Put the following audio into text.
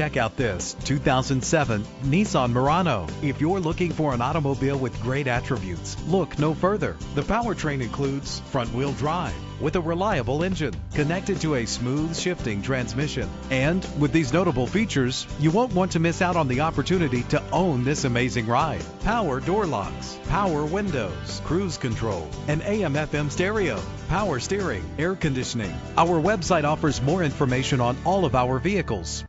Check out this 2007 Nissan Murano. If you're looking for an automobile with great attributes, look no further. The powertrain includes front-wheel drive with a reliable engine connected to a smooth shifting transmission. And with these notable features, you won't want to miss out on the opportunity to own this amazing ride. Power door locks, power windows, cruise control, an AM/FM stereo, power steering, air conditioning. Our website offers more information on all of our vehicles.